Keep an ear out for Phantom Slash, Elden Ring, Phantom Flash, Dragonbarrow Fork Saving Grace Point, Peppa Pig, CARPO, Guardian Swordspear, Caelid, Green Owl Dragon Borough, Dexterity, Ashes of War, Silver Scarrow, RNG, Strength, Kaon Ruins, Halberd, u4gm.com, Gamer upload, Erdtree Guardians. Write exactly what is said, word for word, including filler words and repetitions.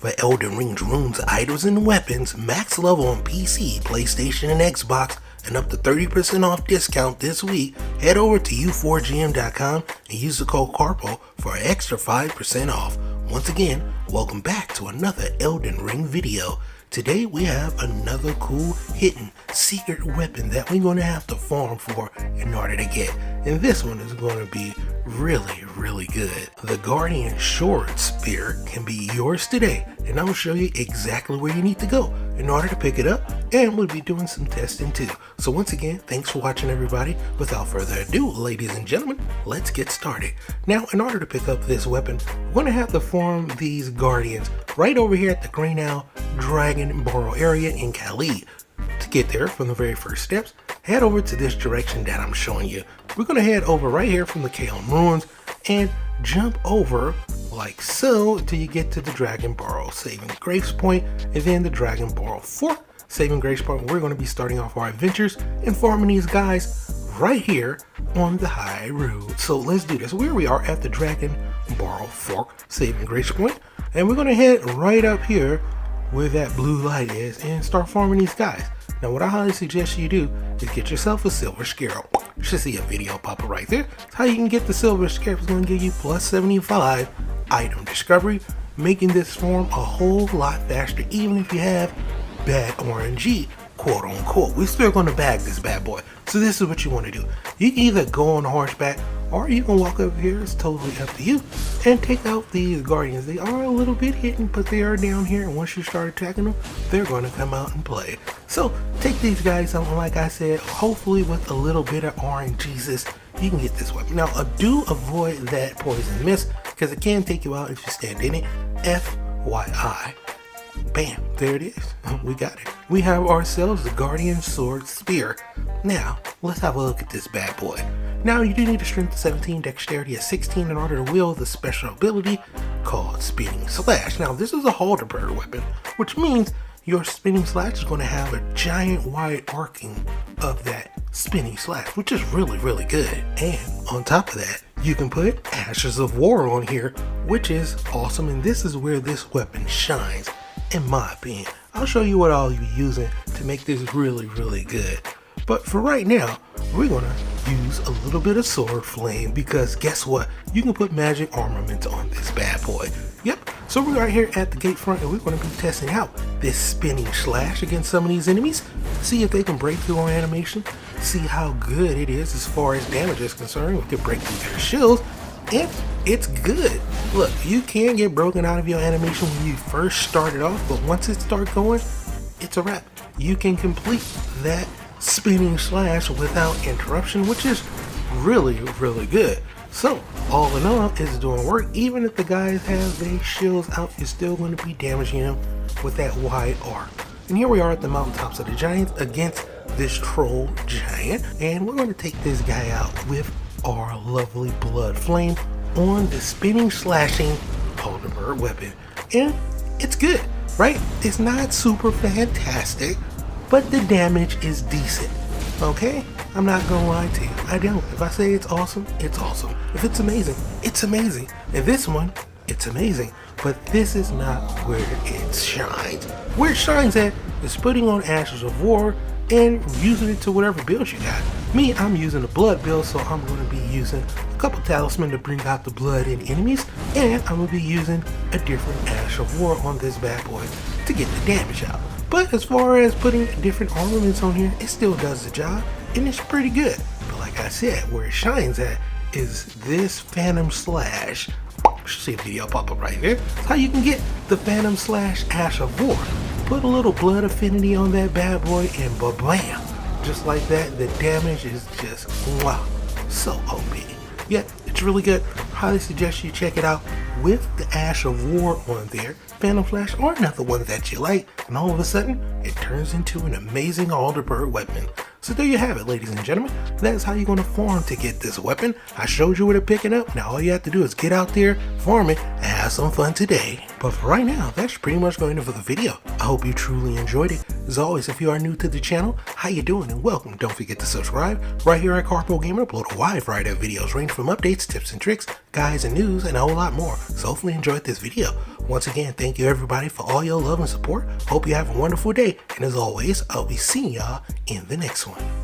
for Elden Ring's runes, idols, and weapons, max level on P C, PlayStation, and Xbox, and up to thirty percent off discount this week, head over to u four g m dot com and use the code CARPO for an extra five percent off. Once again, welcome back to another Elden Ring video. Today we have another cool hidden secret weapon that we're going to have to farm for in order to get. And this one is going to be really, really good. The Guardian Swordspear can be yours today, and I'm going to show you exactly where you need to go in order to pick it up, and we'll be doing some testing too. So once again, thanks for watching everybody. Without further ado, ladies and gentlemen, let's get started. Now, in order to pick up this weapon, we're going to have to farm these Guardians right over here at the Green Owl Dragon Borough area in Caelid. To get there, from the very first steps, head over to this direction that I'm showing you. We're going to head over right here from the Kaon Ruins and jump over like so till you get to the Dragonbarrow Saving Grace Point, and then the Dragonbarrow Fork Saving Grace Point. We're going to be starting off our adventures and farming these guys right here on the high road. So let's do this. Where we are at the Dragonbarrow Fork Saving Grace Point, and we're going to head right up here where that blue light is and start farming these guys. Now, what I highly suggest you do is get yourself a Silver Scarrow. You should see a video pop up right there. That's how you can get the Silver Scarrow. It's going to give you plus seventy-five item discovery, making this farm a whole lot faster, even if you have bad R N G, quote unquote. We're still going to bag this bad boy. So this is what you want to do. You can either go on horseback, or you can walk up here. It's totally up to you, and take out these Guardians. They are a little bit hidden, but they are down here, and once you start attacking them, they're going to come out and play. So take these guys out, like I said, hopefully with a little bit of R N G-sis, you can get this weapon. Now, uh, do avoid that poison mist, because it can take you out if you stand in it, F Y I. Bam, there it is. We got it. We have ourselves the Guardian Swordspear. Now, let's have a look at this bad boy. Now, you do need a Strength of seventeen, Dexterity of sixteen in order to wield the special ability called Spinning Slash. Now, this is a Halberd weapon, which means your Spinning Slash is going to have a giant wide arcing of that Spinning Slash, which is really, really good. And on top of that, you can put Ashes of War on here, which is awesome, and this is where this weapon shines, in my opinion. I'll show you what I'll be using to make this really, really good. But for right now, we're going to use a little bit of Sword Flame, because guess what? You can put magic armaments on this bad boy. Yep, so we're right here at the gate front, and we're going to be testing out this Spinning Slash against some of these enemies. See if they can break through on animation. See how good it is as far as damage is concerned. We can break through their shields, and it's good. Look, you can get broken out of your animation when you first start it off, but once it starts going, it's a wrap. You can complete that Spinning Slash without interruption, which is really, really good. So all in all, it's doing work. Even if the guys have their shields out, you're still going to be damaging them with that wide arc. And here we are at the mountaintops of the giants against this troll giant, and we're going to take this guy out with our lovely blood flame on the Spinning Slashing Halberd weapon. And it's good, right? It's not super fantastic, but the damage is decent, okay? I'm not gonna lie to you, I don't. If I say it's awesome, it's awesome. If it's amazing, it's amazing. And this one, it's amazing. But this is not where it shines. Where it shines at is putting on Ashes of War and using it to whatever build you got. Me, I'm using a blood build, so I'm gonna be using a couple talismans to bring out the blood in enemies, and I'm gonna be using a different Ash of War on this bad boy to get the damage out. But as far as putting different armaments on here, it still does the job, and it's pretty good. But like I said, where it shines at is this Phantom Slash. You should see a video pop up right there. That's how you can get the Phantom Slash Ash of War. Put a little blood affinity on that bad boy, and ba-bam! Just like that, the damage is just wow, so O P. Yeah, it's really good. Highly suggest you check it out with the Ash of War on there, Phantom Flash, or another one that you like, and all of a sudden, it turns into an amazing Halberd weapon. So there you have it, ladies and gentlemen. That is how you're going to farm to get this weapon. I showed you where to pick it up. Now all you have to do is get out there, farm it, and have some fun today. But for right now, that's pretty much going to be for the video. I hope you truly enjoyed it. As always, if you are new to the channel, how you doing and welcome. Don't forget to subscribe. Right here at CARPO, Gamer upload a wide variety of videos range from updates, tips and tricks, guides and news, and a whole lot more. So hopefully you enjoyed this video. Once again, thank you everybody for all your love and support. Hope you have a wonderful day. And as always, I'll be seeing y'all in the next one.